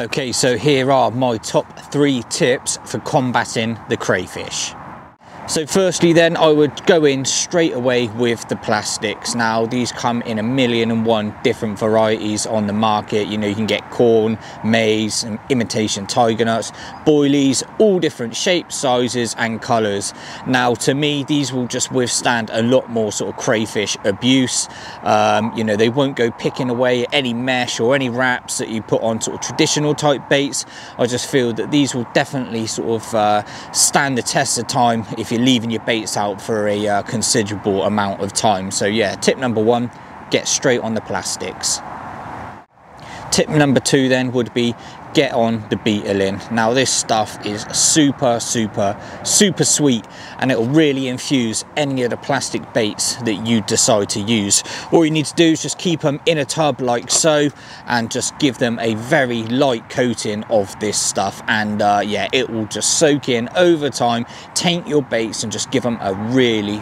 Okay, so here are my top 3 tips for combating the crayfish. So firstly then, I would go in straight away with the plastics. Now these come in 1,000,001 different varieties on the market. You know, you can get corn, maize, and imitation tiger nuts, boilies, all different shapes, sizes and colours. Now to me, these will just withstand a lot more sort of crayfish abuse. You know, they won't go picking away at any mesh or any wraps that you put on sort of traditional type baits. I just feel that these will definitely sort of stand the test of time if you're leaving your baits out for a considerable amount of time. So yeah, tip number 1, get straight on the plastics. Tip number 2 then would be get on the Beetlin. Now this stuff is super sweet, and it'll really infuse any of the plastic baits that you decide to use. All you need to do is just keep them in a tub like so, and just give them a very light coating of this stuff, and yeah, it will just soak in over time, taint your baits, and just give them a really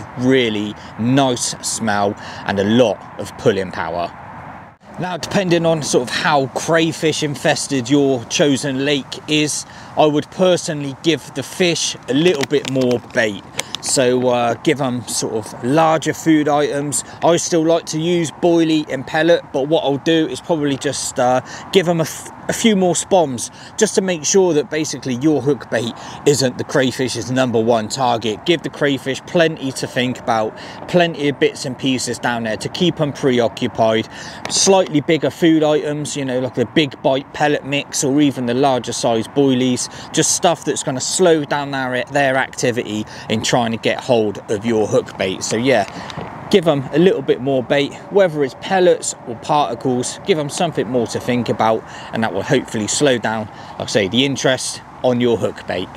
nice smell and a lot of pulling power. Now, depending on sort of how crayfish infested your chosen lake is, I would personally give the fish a little bit more bait. So give them sort of larger food items. I still like to use boilie and pellet, but what I'll do is probably just give them a few more spoms, just to make sure that basically your hook bait isn't the crayfish's #1 target. Give the crayfish plenty to think about, plenty of bits and pieces down there to keep them preoccupied. Slightly bigger food items, you know, like the big bite pellet mix or even the larger size boilies, just stuff that's going to slow down their activity in trying to get hold of your hook bait. So yeah, give them a little bit more bait, whether it's pellets or particles. Give them something more to think about, and that will hopefully slow down, like I say, the interest on your hook bait.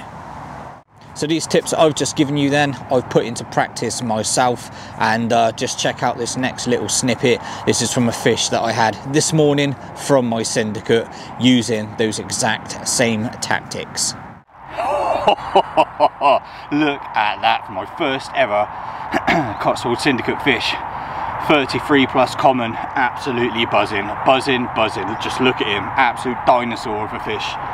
So these tips I've just given you then, I've put into practice myself, and just check out this next little snippet. This is from a fish that I had this morning from my syndicate using those exact same tactics. Look at that, for my first ever Cotswold syndicate fish. 33 plus common, absolutely buzzing. Just look at him, absolute dinosaur of a fish.